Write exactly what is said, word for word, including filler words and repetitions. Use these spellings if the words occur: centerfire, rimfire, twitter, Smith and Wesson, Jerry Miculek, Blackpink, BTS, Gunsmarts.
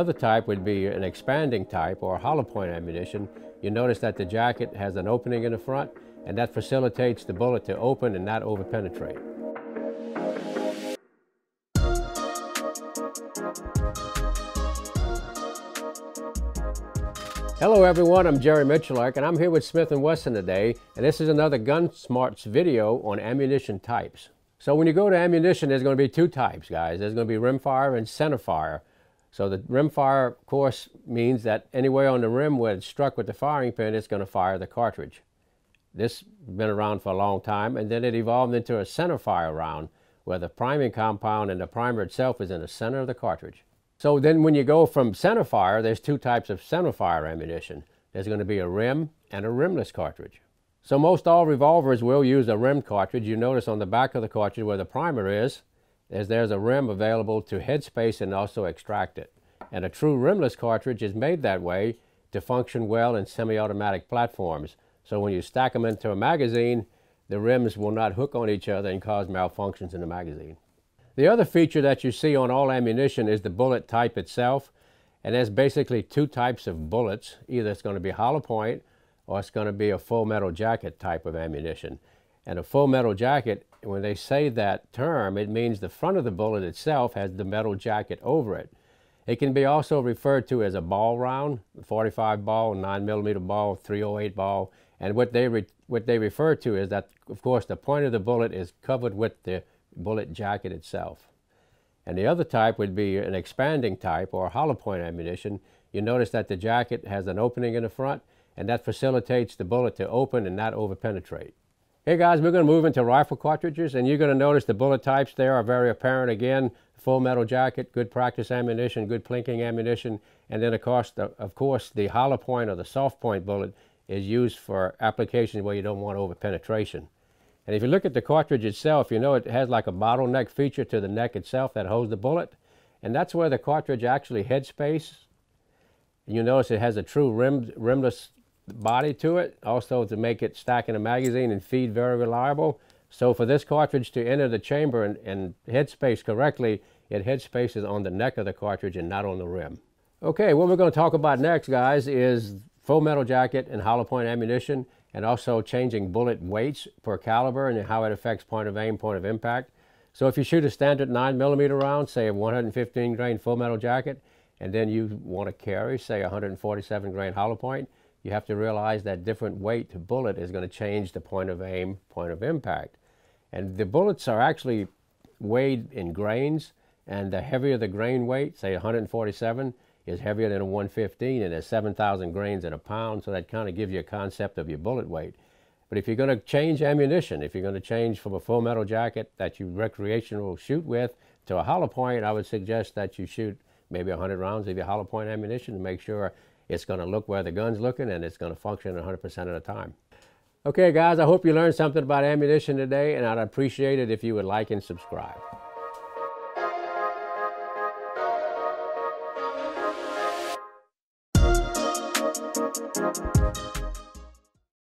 Another type would be an expanding type or hollow point ammunition. You notice that the jacket has an opening in the front, and that facilitates the bullet to open and not over-penetrate. Hello everyone, I'm Jerry Miculek, and I'm here with Smith and Wesson today, and this is another Gunsmarts video on ammunition types. So when you go to ammunition, there's going to be two types, guys. There's going to be rimfire and centerfire. So the rimfire, of course, means that anywhere on the rim where it's struck with the firing pin, it's going to fire the cartridge. This has been around for a long time, and then it evolved into a centerfire round, where the priming compound and the primer itself is in the center of the cartridge. So then when you go from centerfire, there's two types of centerfire ammunition. There's going to be a rim and a rimless cartridge. So most all revolvers will use a rim cartridge. You notice on the back of the cartridge where the primer is, as there's a rim available to headspace and also extract it. And a true rimless cartridge is made that way to function well in semi-automatic platforms. So when you stack them into a magazine, the rims will not hook on each other and cause malfunctions in the magazine. The other feature that you see on all ammunition is the bullet type itself. And there's basically two types of bullets. Either it's going to be hollow point or it's going to be a full metal jacket type of ammunition. And a full metal jacket, when they say that term, it means the front of the bullet itself has the metal jacket over it. It can be also referred to as a ball round, forty-five ball, nine millimeter ball, three oh eight ball. And what they, re what they refer to is that, of course, the point of the bullet is covered with the bullet jacket itself. And the other type would be an expanding type or hollow point ammunition. You notice that the jacket has an opening in the front, and that facilitates the bullet to open and not over-penetrate. Hey guys, we're going to move into rifle cartridges, and you're going to notice the bullet types there are very apparent again. Full metal jacket, good practice ammunition, good plinking ammunition, and then of course, the, of course the hollow point or the soft point bullet is used for applications where you don't want over penetration. And if you look at the cartridge itself, you know it has like a bottleneck feature to the neck itself that holds the bullet, and that's where the cartridge actually headspace. You notice it has a true rim, rimless body to it, also to make it stack in a magazine and feed very reliable. So for this cartridge to enter the chamber and, and headspace correctly, it headspaces on the neck of the cartridge and not on the rim. Okay, what we're going to talk about next, guys, is full metal jacket and hollow point ammunition, and also changing bullet weights per caliber and how it affects point of aim, point of impact. So if you shoot a standard nine millimeter round, say a one hundred fifteen grain full metal jacket, and then you want to carry, say, one hundred forty-seven grain hollow point, you have to realize that different weight to bullet is going to change the point of aim, point of impact. And the bullets are actually weighed in grains, and the heavier the grain weight, say one hundred forty-seven, is heavier than a one fifteen, and there's seven thousand grains in a pound, so that kind of gives you a concept of your bullet weight. But if you're going to change ammunition, if you're going to change from a full metal jacket that you recreational shoot with to a hollow point, I would suggest that you shoot maybe one hundred rounds of your hollow point ammunition to make sure it's going to look where the gun's looking, and it's going to function one hundred percent of the time. Okay, guys, I hope you learned something about ammunition today, and I'd appreciate it if you would like and subscribe.